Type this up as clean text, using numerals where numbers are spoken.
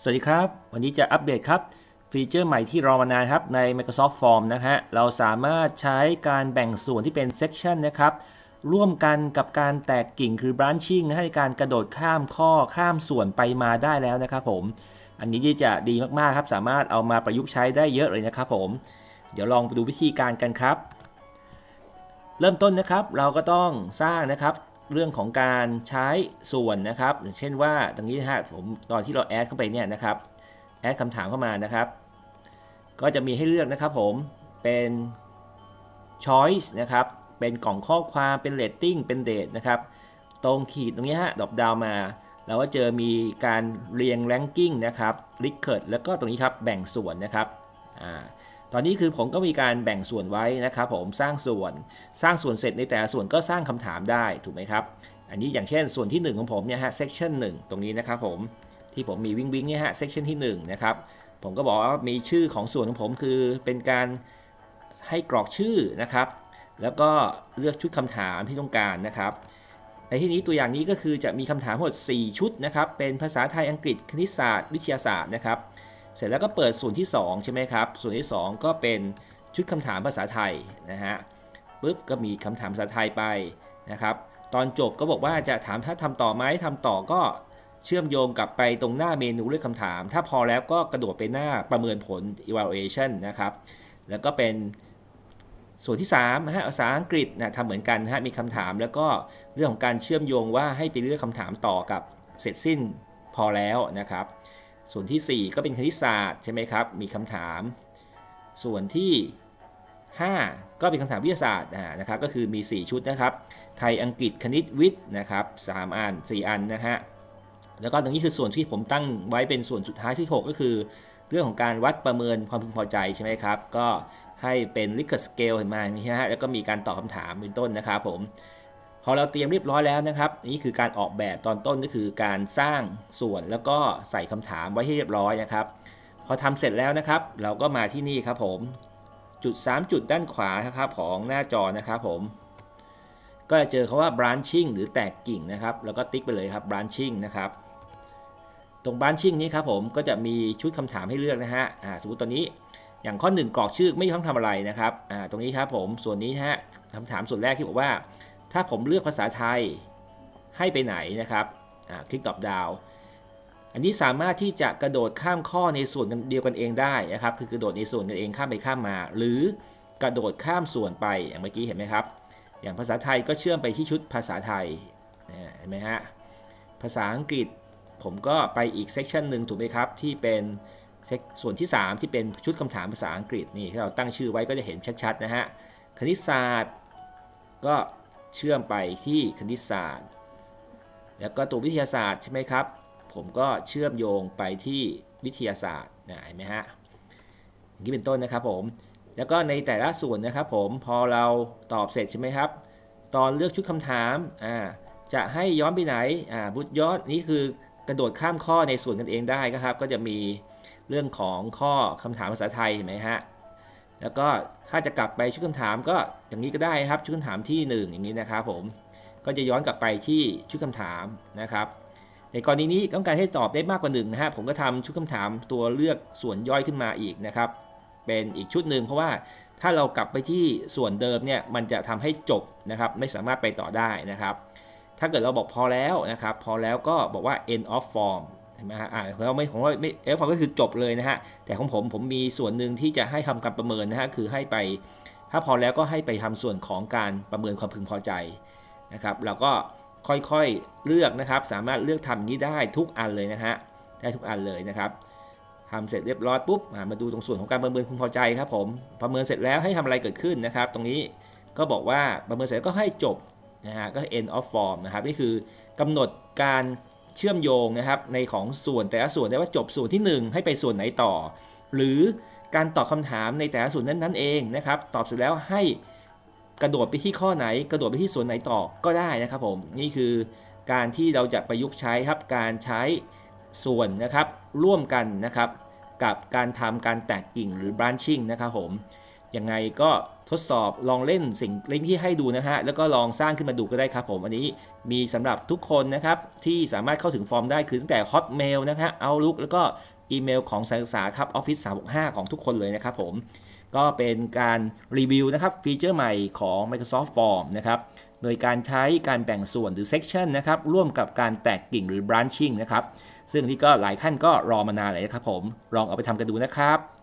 สวัสดีครับวันนี้จะอัปเดตครับฟีเจอร์ใหม่ที่รอมานานครับใน Microsoft Forms นะฮะเราสามารถใช้การแบ่งส่วนที่เป็น Section นะครับร่วมกันกับการแตกกิ่งคือ Branching ให้การกระโดดข้ามข้อข้ามส่วนไปมาได้แล้วนะครับผมอันนี้จะดีมากๆครับสามารถเอามาประยุกต์ใช้ได้เยอะเลยนะครับผมเดี๋ยวลองไปดูวิธีการกันครับเริ่มต้นนะครับเราก็ต้องสร้างนะครับเรื่องของการใช้ส่วนนะครับอย่างเช่นว่าตรงนี้นะฮะผมตอนที่เราแอดเข้าไปเนี่ยนะครับแอดคำถามเข้ามานะครับก็จะมีให้เลือกนะครับผมเป็น choice นะครับเป็นกล่องข้อความเป็น rating เป็น date นะครับตรงขีดตรงนี้ฮะดรอปดาวน์มาเราก็เจอมีการเรียง ranking นะครับ Likert แล้วก็ตรงนี้ครับแบ่งส่วนนะครับตอนนี้คือผมก็มีการแบ่งส่วนไว้นะครับผมสร้างส่วนเสร็จในแต่ละส่วนก็สร้างคำถามได้ถูกไหมครับอันนี้อย่างเช่นส่วนที่1ของผมเนี่ยฮะ section 1ตรงนี้นะครับผมที่ผมมีวิ่งเนี่ยฮะ section ที่1นะครับผมก็บอกว่ามีชื่อของส่วนของผมคือเป็นการให้กรอกชื่อนะครับแล้วก็เลือกชุดคำถามที่ต้องการนะครับในที่นี้ตัวอย่างนี้ก็คือจะมีคำถามทั้งหมด4ชุดนะครับเป็นภาษาไทยอังกฤษคณิตศาสตร์วิทยาศาสตร์นะครับเสร็จแล้วก็เปิดส่วนที่2ใช่ไหมครับส่วนที่2ก็เป็นชุดคำถามภาษาไทยนะฮะปุ๊บก็มีคำถามภาษาไทยไปนะครับตอนจบก็บอกว่าจะถามถ้าทำต่อไหมทำต่อก็เชื่อมโยงกลับไปตรงหน้าเมนูเลือกคำถามถ้าพอแล้วก็กระโดดไปหน้าประเมินผล evaluation นะครับแล้วก็เป็นส่วนที่3นะฮะภาษาอังกฤษนะทำเหมือนกันนะฮะมีคำถามแล้วก็เรื่องของการเชื่อมโยงว่าให้ไปเลือกคำถามต่อกับเสร็จสิ้นพอแล้วนะครับส่วนที่4ก็เป็นคณิตศาสตร์ใช่ไหมครับมีคำถามส่วนที่5ก็เป็นคำถามวิทยาศาสตร์นะครับก็คือมี4ชุดนะครับไทยอังกฤษคณิตวิทย์นะครับ3อัน4อันนะฮะแล้วก็ตรงนี้คือส่วนที่ผมตั้งไว้เป็นส่วนสุดท้ายที่6ก็คือเรื่องของการวัดประเมินความพึงพอใจใช่ไหมครับก็ให้เป็น Likert Scale เห็นไหมนี่ฮะแล้วก็มีการตอบคำถามเป็นต้นนะครับผมพอเราเตรียมเรียบร้อยแล้วนะครับนี่คือการออกแบบตอนต้นก็คือการสร้างส่วนแล้วก็ใส่คำถามไว้ให้เรียบร้อยนะครับพอทำเสร็จแล้วนะครับเราก็มาที่นี่ครับผมจุด3จุดด้านขวาครับของหน้าจอนะครับผมก็จะเจอคำว่า branching หรือแตกกิ่งนะครับแล้วก็ติ๊กไปเลยครับ branching นะครับตรง branching นี้ครับผมก็จะมีชุดคำถามให้เลือกนะฮะสมมติตอนนี้อย่างข้อ1กรอกชื่อไม่ต้องทำอะไรนะครับตรงนี้ครับผมส่วนนี้ฮะคำถามส่วนแรกที่บอกว่าถ้าผมเลือกภาษาไทยให้ไปไหนนะครับคลิกตอบดาวอันนี้สามารถที่จะกระโดดข้ามข้อในส่วนเดียวกันเองได้นะครับคือกระโดดในส่วนกันเองข้ามไปข้ามมาหรือกระโดดข้ามส่วนไปอย่างเมื่อกี้เห็นไหมครับอย่างภาษาไทยก็เชื่อมไปที่ชุดภาษาไทยเห็นไหมฮะภาษาอังกฤษผมก็ไปอีกเซกชันหนึ่งถูกไหมครับที่เป็นส่วนที่3ที่เป็นชุดคำถามภาษาอังกฤษนี่ที่เราตั้งชื่อไว้ก็จะเห็นชัดๆนะฮะคณิตศาสตร์ก็เชื่อมไปที่คณิตศาสตร์แล้วก็ตัววิทยาศาสตร์ใช่ไหมครับผมก็เชื่อมโยงไปที่วิทยาศาสตร์นะเห็นไหมฮะอย่างนี้เป็นต้นนะครับผมแล้วก็ในแต่ละส่วนนะครับผมพอเราตอบเสร็จใช่ไหมครับตอนเลือกชุดคำถามจะให้ย้อนไปไหนบุตรย้อนนี่คือกระโดดข้ามข้อในส่วนกันเองได้ครับก็จะมีเรื่องของข้อคำถามภาษาไทยเห็นไหมฮะแล้วก็ถ้าจะกลับไปชุดคำถามก็อย่างนี้ก็ได้ครับชุดคำถามที่1อย่างนี้นะครับผมก็จะย้อนกลับไปที่ชุดคำถามนะครับในกรณีนี้ต้องการให้ตอบได้มากกว่า1นะฮะผมก็ทำชุดคำถามตัวเลือกส่วนย่อยขึ้นมาอีกนะครับเป็นอีกชุดหนึ่งเพราะว่าถ้าเรากลับไปที่ส่วนเดิมเนี่ยมันจะทำให้จบนะครับไม่สามารถไปต่อได้นะครับถ้าเกิดเราบอกพอแล้วนะครับพอแล้วก็บอกว่า end of formเราไม่ของเราไม่เอฟก็คือจบเลยนะฮะแต่ของผมมีส่วนหนึ่งที่จะให้ทำการประเมินนะฮะคือให้ไปถ้าพอแล้วก็ให้ไปทำส่วนของการประเมินความพึงพอใจนะครับเราก็ค่อยๆเลือกนะครับสามารถเลือกทำอย่างนี้ได้ทุกอันเลยนะฮะได้ทุกอันเลยนะครับทำเสร็จเรียบร้อยปุ๊บมาดูตรงส่วนของการประเมินความพึงพอใจครับผมประเมินเสร็จแล้วให้ทำอะไรเกิดขึ้นนะครับตรงนี้ก็บอกว่าประเมินเสร็จก็ให้จบนะฮะก็ end of form นะครับนี่คือกำหนดการเชื่อมโยงนะครับในของส่วนแต่ละส่วนได้ว่าจบส่วนที่1ให้ไปส่วนไหนต่อหรือการตอบคำถามในแต่ละส่วนนั้นๆเองนะครับตอบเสร็จแล้วให้กระโดดไปที่ข้อไหนกระโดดไปที่ส่วนไหนต่อก็ได้นะครับผมนี่คือการที่เราจะประยุกต์ใช้ครับการใช้ส่วนนะครับร่วมกันนะครับกับการทำการแตกกิ่งหรือ branching นะครับผมยังไงก็ท ทดสอบลองเล่นสิ่งลิงก์ที่ให้ดูนะฮะแล้วก็ลองสร้างขึ้นมาดูก็ได้ครับผมอันนี้มีสำหรับทุกคนนะครับที่สามารถเข้าถึงฟอร์มได้คือตั้งแต่ Hotmail นะฮะ Outlook แล้วก็อีเมลของสายศึกษาครับ Office 365ของทุกคนเลยนะครับผมก็เป็นการรีวิวนะครับฟีเจอร์ใหม่ของ Microsoft Forms นะครับโดยการใช้การแบ่งส่วนหรือ section นะครับร่วมกับการแตกกิ่งหรือ branching นะครับซึ่งที่ก็หลายขั้นก็รอมานานเลยครับผมลองเอาไปทำกันดูนะครับ